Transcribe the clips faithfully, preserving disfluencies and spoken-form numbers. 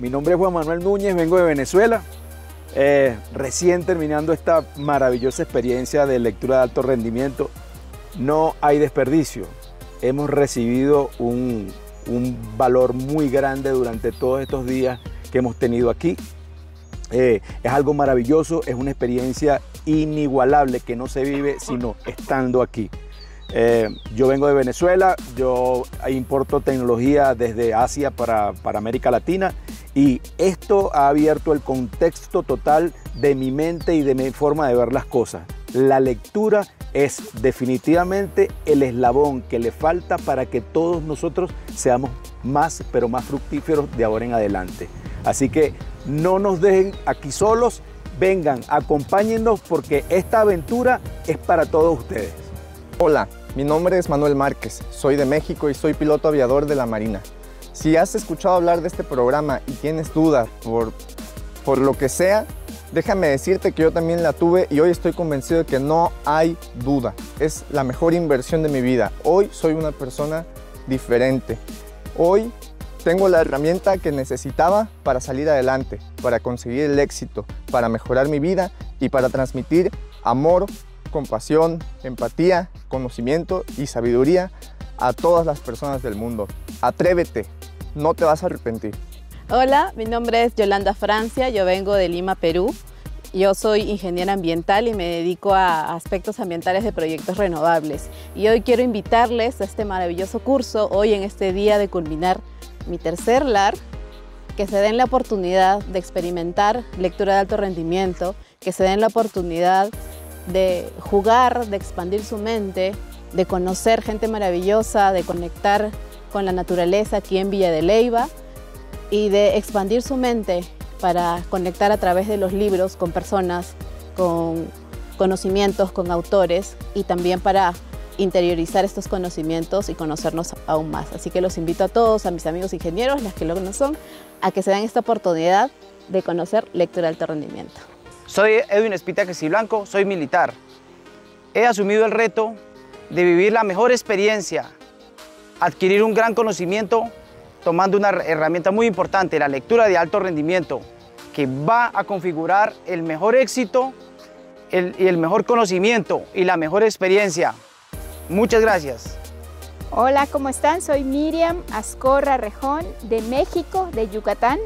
Mi nombre es Juan Manuel Núñez, vengo de Venezuela, eh, recién terminando esta maravillosa experiencia de lectura de alto rendimiento. No hay desperdicio, hemos recibido un, un valor muy grande durante todos estos días que hemos tenido aquí. Eh, es algo maravilloso, es una experiencia inigualable que no se vive sino estando aquí. Eh, yo vengo de Venezuela, yo importo tecnología desde Asia para, para América Latina, y esto ha abierto el contexto total de mi mente y de mi forma de ver las cosas. La lectura es definitivamente el eslabón que le falta para que todos nosotros seamos más, pero más fructíferos de ahora en adelante. Así que no nos dejen aquí solos, vengan, acompáñennos, porque esta aventura es para todos ustedes. Hola, mi nombre es Manuel Márquez, soy de México y soy piloto aviador de la Marina. Si has escuchado hablar de este programa y tienes dudas por, por lo que sea, déjame decirte que yo también la tuve y hoy estoy convencido de que no hay duda. Es la mejor inversión de mi vida. Hoy soy una persona diferente. Hoy tengo la herramienta que necesitaba para salir adelante, para conseguir el éxito, para mejorar mi vida y para transmitir amor, compasión, empatía, conocimiento y sabiduría a todas las personas del mundo. Atrévete, no te vas a arrepentir. Hola, mi nombre es Yolanda Francia, yo vengo de Lima, Perú. Yo soy ingeniera ambiental y me dedico a aspectos ambientales de proyectos renovables. Y hoy quiero invitarles a este maravilloso curso, hoy en este día de culminar mi tercer L A R, que se den la oportunidad de experimentar lectura de alto rendimiento, que se den la oportunidad de jugar, de expandir su mente, de conocer gente maravillosa, de conectar con la naturaleza aquí en Villa de Leyva, y de expandir su mente para conectar a través de los libros con personas, con conocimientos, con autores, y también para interiorizar estos conocimientos y conocernos aún más. Así que los invito a todos, a mis amigos ingenieros, las que lo no son, a que se den esta oportunidad de conocer lectura de alto rendimiento. Soy Edwin Espitia Cresciblanco, soy militar. He asumido el reto de vivir la mejor experiencia, adquirir un gran conocimiento, tomando una herramienta muy importante, la lectura de alto rendimiento, que va a configurar el mejor éxito y el, el mejor conocimiento y la mejor experiencia. Muchas gracias. Hola, ¿cómo están? Soy Miriam Azcorra Rejón, de México, de Yucatán.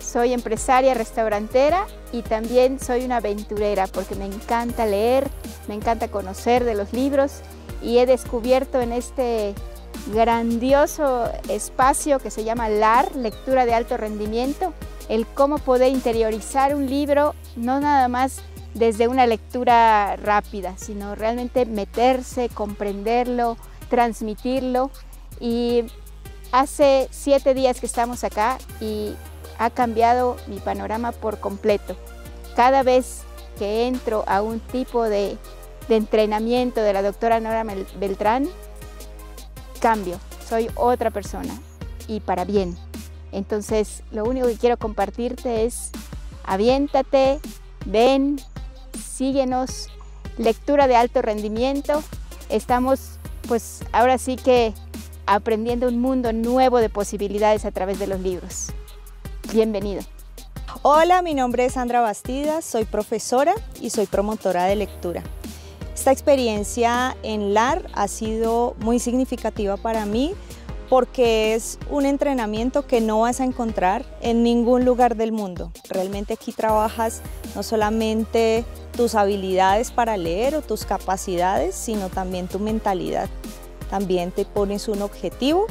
Soy empresaria restaurantera y también soy una aventurera, porque me encanta leer, me encanta conocer de los libros, y he descubierto en este grandioso espacio que se llama L A R, lectura de alto rendimiento, el cómo poder interiorizar un libro, no nada más desde una lectura rápida, sino realmente meterse, comprenderlo, transmitirlo. Y hace siete días que estamos acá y ha cambiado mi panorama por completo. Cada vez que entro a un tipo de, de entrenamiento de la doctora Nora Beltrán, cambio, soy otra persona, y para bien. Entonces, lo único que quiero compartirte es: aviéntate, ven, síguenos, lectura de alto rendimiento. Estamos, pues, ahora sí que aprendiendo un mundo nuevo de posibilidades a través de los libros. Bienvenido. Hola, mi nombre es Sandra Bastidas, soy profesora y soy promotora de lectura. Esta experiencia en L A R ha sido muy significativa para mí, porque es un entrenamiento que no vas a encontrar en ningún lugar del mundo. Realmente aquí trabajas no solamente tus habilidades para leer o tus capacidades, sino también tu mentalidad. También te pones un objetivo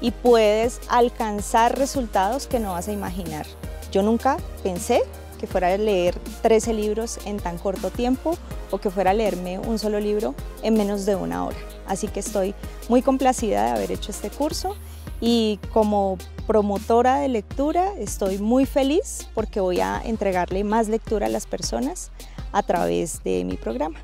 y puedes alcanzar resultados que no vas a imaginar. Yo nunca pensé que fuera a leer trece libros en tan corto tiempo, o que fuera a leerme un solo libro en menos de una hora. Así que estoy muy complacida de haber hecho este curso, y como promotora de lectura estoy muy feliz porque voy a entregarle más lectura a las personas a través de mi programa.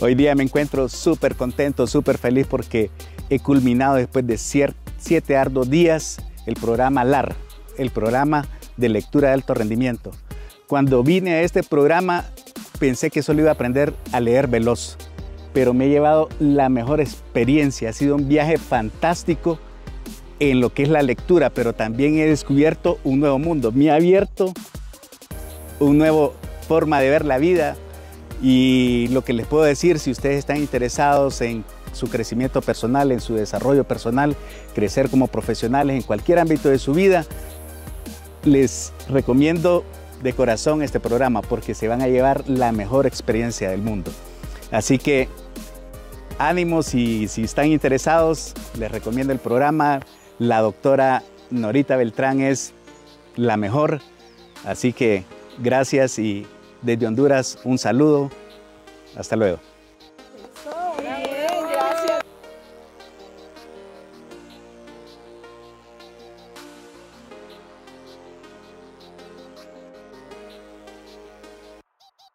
Hoy día me encuentro súper contento, súper feliz, porque he culminado, después de siete arduos días, el programa L A R, el programa de lectura de alto rendimiento. Cuando vine a este programa pensé que solo iba a aprender a leer veloz, pero me he llevado la mejor experiencia. Ha sido un viaje fantástico en lo que es la lectura, pero también he descubierto un nuevo mundo. Me ha abierto una nueva forma de ver la vida y lo que les puedo decir, si ustedes están interesados en su crecimiento personal, en su desarrollo personal, crecer como profesionales en cualquier ámbito de su vida, les recomiendo de corazón este programa porque se van a llevar la mejor experiencia del mundo. Así que ánimos y si están interesados, les recomiendo el programa. La doctora Norita Beltrán es la mejor, así que gracias y desde Honduras un saludo. Hasta luego.